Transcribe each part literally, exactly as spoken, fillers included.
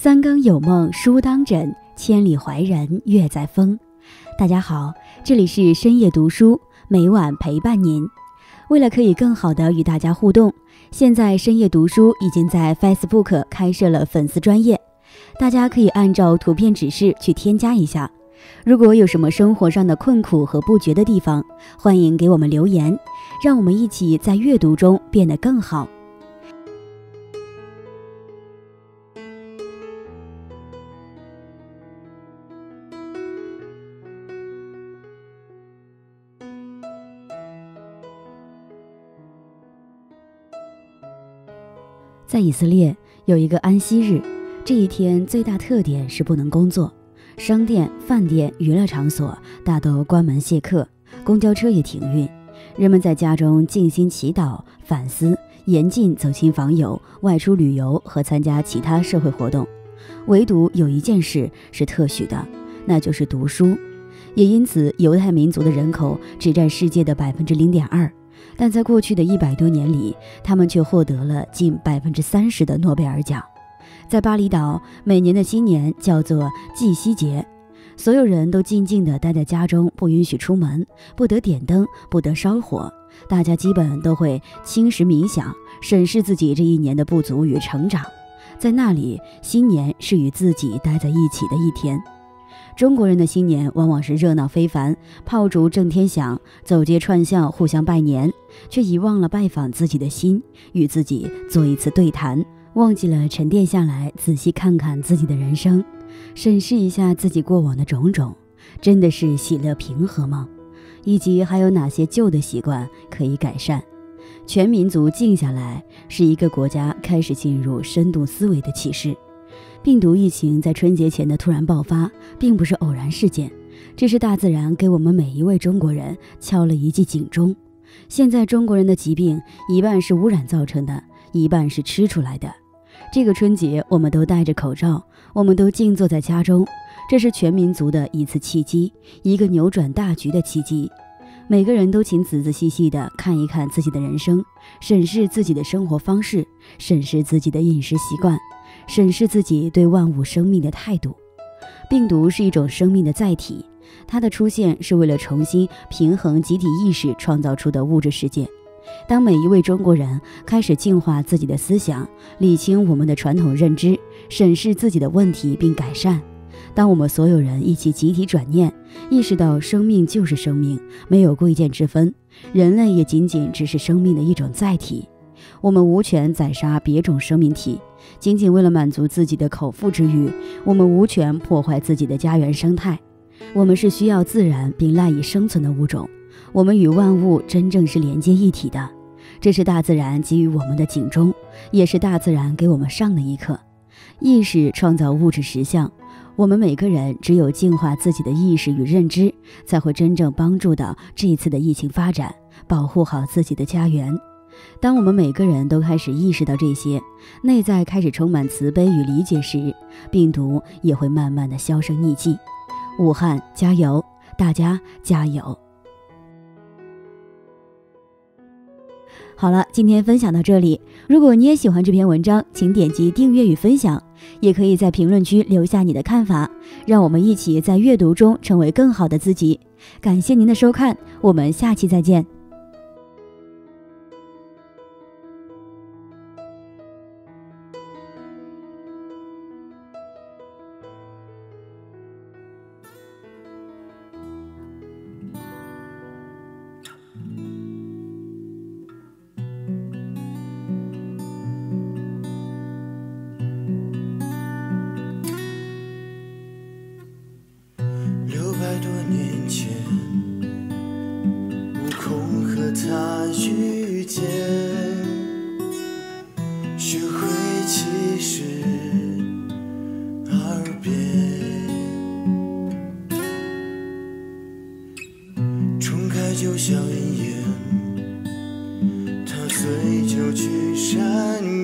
三更有梦书当枕，千里怀人月在风。大家好，这里是深夜读书，每晚陪伴您。为了可以更好的与大家互动，现在深夜读书已经在 Facebook 开设了粉丝专页，大家可以按照图片指示去添加一下。如果有什么生活上的困苦和不觉的地方，欢迎给我们留言，让我们一起在阅读中变得更好。在以色列有一个安息日，这一天最大特点是不能工作，商店、饭店、娱乐场所大都关门谢客，公交车也停运。人们在家中静心祈祷、反思，严禁走亲访友、外出旅游和参加其他社会活动。唯独有一件事是特许的，那就是读书。也因此，犹太民族的人口只占世界的 百分之零点二，但在过去的一百多年里，他们却获得了近 百分之三十 的诺贝尔奖。在巴厘岛，每年的新年叫做祭西节，所有人都静静地待在家中，不允许出门，不得点灯，不得烧火。大家基本都会轻时冥想，审视自己这一年的不足与成长。在那里，新年是与自己待在一起的一天。中国人的新年往往是热闹非凡，炮竹震天响，走街串巷互相拜年，却遗忘了拜访自己的心，与自己做一次对谈，忘记了沉淀下来，仔细看看自己的人生，审视一下自己过往的种种，真的是喜乐平和吗？以及还有哪些旧的习惯可以改善？全民族静下来，是一个国家开始进入深度思维的启示。病毒疫情在春节前的突然爆发并不是偶然事件，这是大自然给我们每一位中国人敲了一记警钟。现在中国人的疾病一半是污染造成的，一半是吃出来的。这个春节我们都戴着口罩，我们都静坐在家中，这是全民族的一次契机，一个扭转大局的契机。每个人都请仔仔细细地看一看自己的人生，审视自己的生活方式，审视自己的饮食习惯，审视自己对万物生命的态度。病毒是一种生命的载体，它的出现是为了重新平衡集体意识创造出的物质世界。当每一位中国人开始净化自己的思想，理清我们的传统认知，审视自己的问题并改善，当我们所有人一起集体转念，意识到生命就是生命，没有贵贱之分，人类也仅仅只是生命的一种载体。我们无权宰杀别种生命体，仅仅为了满足自己的口腹之欲，我们无权破坏自己的家园生态。我们是需要自然并赖以生存的物种，我们与万物真正是连接一体的。这是大自然给予我们的警钟，也是大自然给我们上的一课。意识创造物质实相，我们每个人只有净化自己的意识与认知，才会真正帮助到这一次的疫情发展，保护好自己的家园。当我们每个人都开始意识到这些，内在开始充满慈悲与理解时，病毒也会慢慢的销声匿迹。武汉加油，大家加油。好了，今天分享到这里。如果你也喜欢这篇文章，请点击订阅与分享，也可以在评论区留下你的看法，让我们一起在阅读中成为更好的自己。感谢您的收看，我们下期再见。他遇见，学会其实而变，冲开就像云烟，它随旧去闪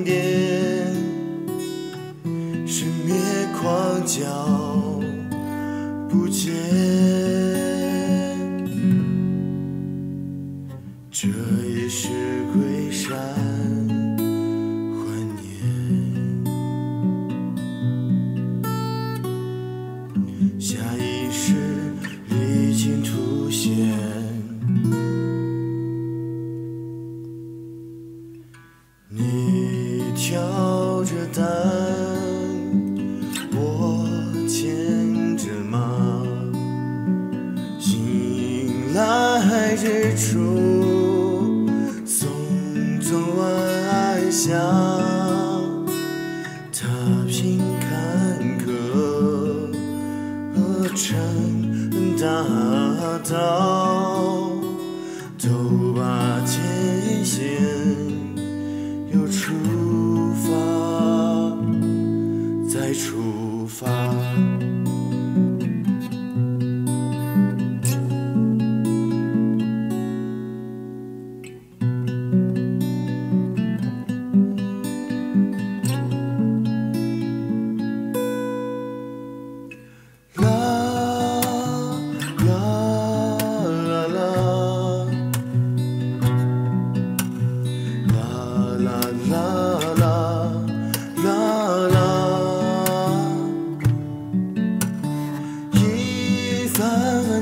电，是灭狂叫不见。这也是归山怀念。呐喊之处，送走暗香。踏平坎坷和尘大道，都把前线又出发，再出发。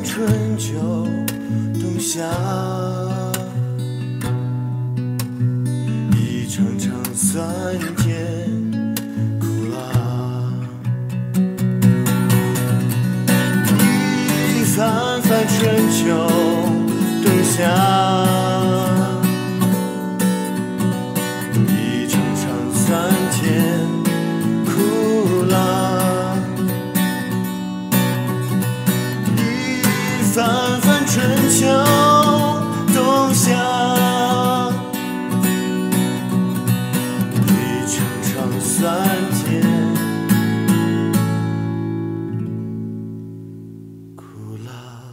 春秋冬夏，一场场酸甜苦辣，一番番春秋冬夏。 三番春秋冬夏，一场场酸甜苦辣。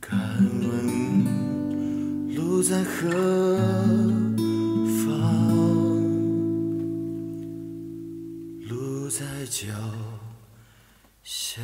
敢问路在何？ 在脚下。